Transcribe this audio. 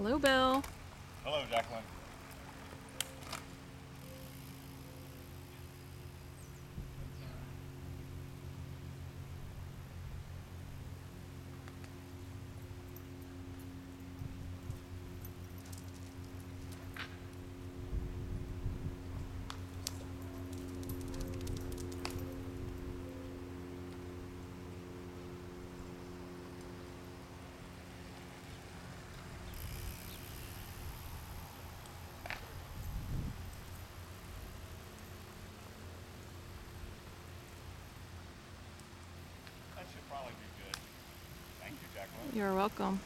Hello, Bill. Hello, Jacquelyn. Probably be good. Thank you, Jacquelyn. You're welcome.